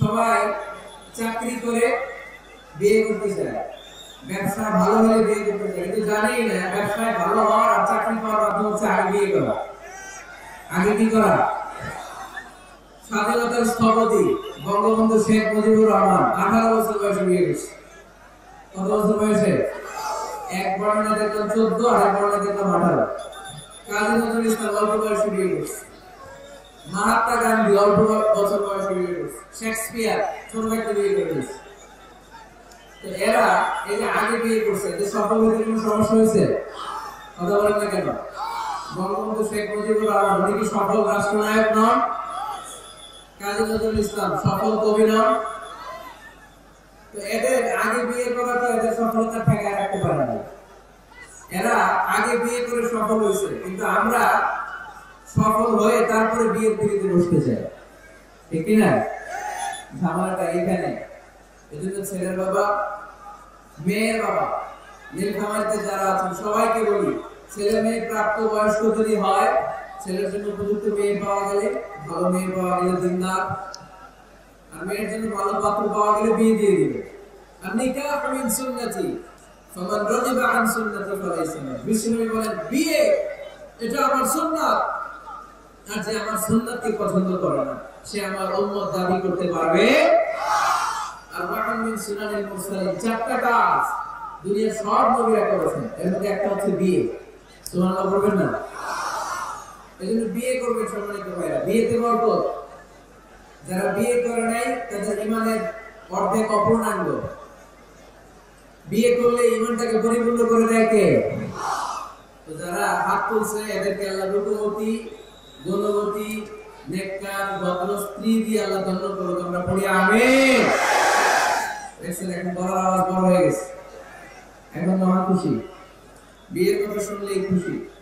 সবাই চাকরি করে বিয়ে করতে চায়, ব্যবসা ভালো হলে বিয়ে করতে চায়, কিন্তু জানেই না ব্যবসায় ভালো হওয়ার আর চাকরি পাওয়ার মাধ্যম হচ্ছে আগে বিয়ে করা। আগে কি করা? স্বাধীনতার স্থপতি বঙ্গবন্ধু শেখ মুজিবুর রহমান 18 বছর বয়সে বিয়ে করছে। কত বছর বয়সে? এক বর্ণনা দেখলাম 14, আর এক বর্ণনা দেখলাম 18। কাজী নজরুল ইসলাম অল্প বয়সে বিয়ে করছে। মহাত্মা গান্ধী অল্প বছর বয়সে বিয়ে করছে। শেক্সপিয়ার ছোট একটা বিয়ে করেছে। তো এরা এই যে আগে বিয়ে করছে, যে সফল হতে কোনো সমস্যা হয়েছে? কথা বলেন না কেন? বঙ্গবন্ধু শেখ মুজিবুর রহমান উনি কি সফল রাষ্ট্রনায়ক নন? কাজী নজরুল ইসলাম সফল কবি নন? তো এদের আগে বিয়ে করা তো এদের সফলতা ঠেকায় রাখতে পারে না। এরা আগে বিয়ে করে সফল হয়েছে, কিন্তু আমরা সফল হয়ে তারপরে বিয়ের পিড়িতে বসতে চাই, ঠিক না? ঝামেলাটা এখানে। এজন্য ছেলের বাবা, মেয়ের বাবা, নীলফামারীতে যারা আছেন সবাইকে বলি, ছেলে মেয়ে প্রাপ্ত বয়স্ক যদি হয়, ছেলের জন্য উপযুক্ত মেয়ে পাওয়া গেলে, ভালো মেয়ে পাওয়া গেলে দিনদার, আর মেয়ের জন্য ভালো পাত্র পাওয়া গেলে বিয়ে দিয়ে দিবে। আর নিকাহ মিন সুন্নতি ফামান রাগিবা আন সুন্নতি ফালাইসা মিন্নি। বিষ্ণুই বলেন বিয়ে এটা আমার সুন্নাত, আর যে আমার সুন্নাতকে পছন্দ করে না সে আমার উম্মত দাবি করতে পারবে। আর ওয়াকান মিন সুনানিল মুরসালিন, চারটা কাজ দুনিয়ার সব নবীরা করেছেন, এর মধ্যে একটা হচ্ছে বিয়ে। সুবহানাল্লাহ বলবেন না? এজন্য বিয়ে করবে সম্মানিত ভাইরা। বিয়েতে বরকত। যারা বিয়ে করে নাই তাদের ইমানের অর্ধেক অপূর্ণাঙ্গ। বিয়ে করলে ইমানটাকে পরিপূর্ণ করে দেয় কে? তো যারা হাত তুলছে এদেরকে আল্লাহ রূপবতী, গুণবতী, নেককার, ভদ্র স্ত্রী দিয়ে আল্লাহ ধন্য করুক। আমরা পড়ি আমিন। দেখছেন এখন বড় আওয়াজ বড় হয়ে গেছে, এখন আমার খুশি, বিয়ের কথা শুনলেই খুশি।